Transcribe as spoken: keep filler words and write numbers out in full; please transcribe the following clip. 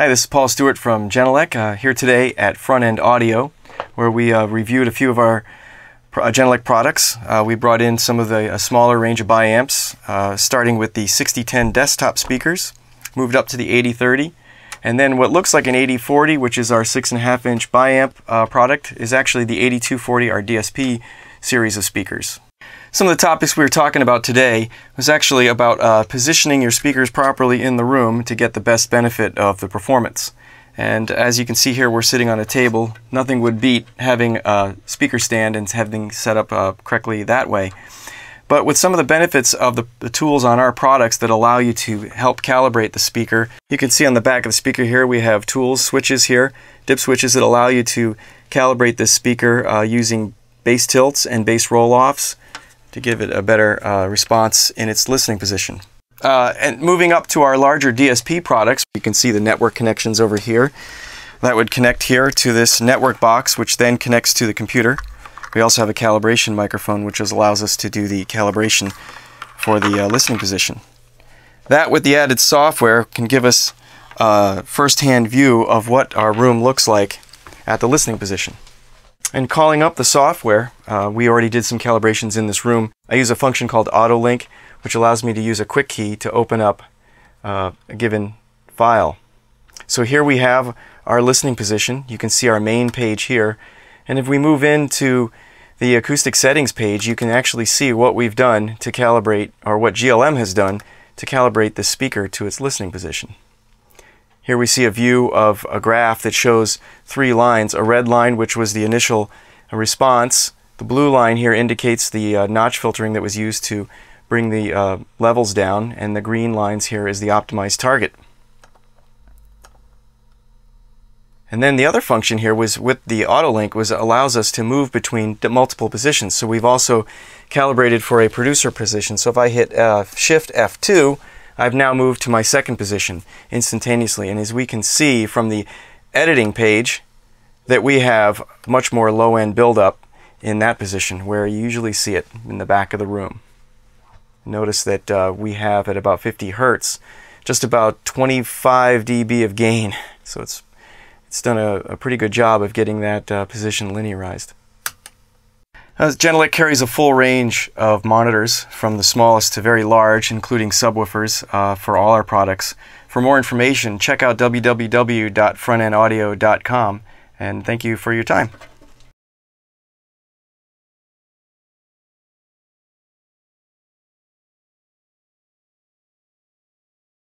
Hi, this is Paul Stewart from Genelec, uh, here today at Front End Audio, where we uh, reviewed a few of our uh, Genelec products. Uh, we brought in some of the a smaller range of bi-amps, uh, starting with the sixty ten desktop speakers, moved up to the eighty thirty, and then what looks like an eighty forty, which is our six point five inch bi-amp uh, product, is actually the eighty two forty, our D S P series of speakers. Some of the topics we were talking about today was actually about uh, positioning your speakers properly in the room to get the best benefit of the performance. And as you can see here, we're sitting on a table. Nothing would beat having a speaker stand and having set up uh, correctly that way. But with some of the benefits of the, the tools on our products that allow you to help calibrate the speaker, you can see on the back of the speaker here we have tools, switches here, dip switches that allow you to calibrate this speaker uh, using bass tilts and bass roll-offs to give it a better uh, response in its listening position. Uh, and moving up to our larger D S P products, you can see the network connections over here. That would connect here to this network box, which then connects to the computer. We also have a calibration microphone, which allows us to do the calibration for the uh, listening position. That, with the added software, can give us a first-hand view of what our room looks like at the listening position. And calling up the software, uh, we already did some calibrations in this room. I use a function called AutoLink, which allows me to use a quick key to open up uh, a given file. So here we have our listening position. You can see our main page here. And if we move into the acoustic settings page, you can actually see what we've done to calibrate, or what G L M has done to calibrate the speaker to its listening position. Here we see a view of a graph that shows three lines. A red line, which was the initial response. The blue line here indicates the uh, notch filtering that was used to bring the uh, levels down, and the green lines here is the optimized target. And then the other function here was with the AutoLink was allows us to move between multiple positions. So we've also calibrated for a producer position. So if I hit uh, Shift F two, I've now moved to my second position instantaneously, and as we can see from the editing page that we have much more low-end buildup in that position where you usually see it in the back of the room. Notice that uh, we have at about fifty hertz just about twenty-five D B of gain, so it's, it's done a, a pretty good job of getting that uh, position linearized. Genelec carries a full range of monitors from the smallest to very large, including subwoofers, uh, for all our products. For more information, check out w w w dot front end audio dot com, and thank you for your time.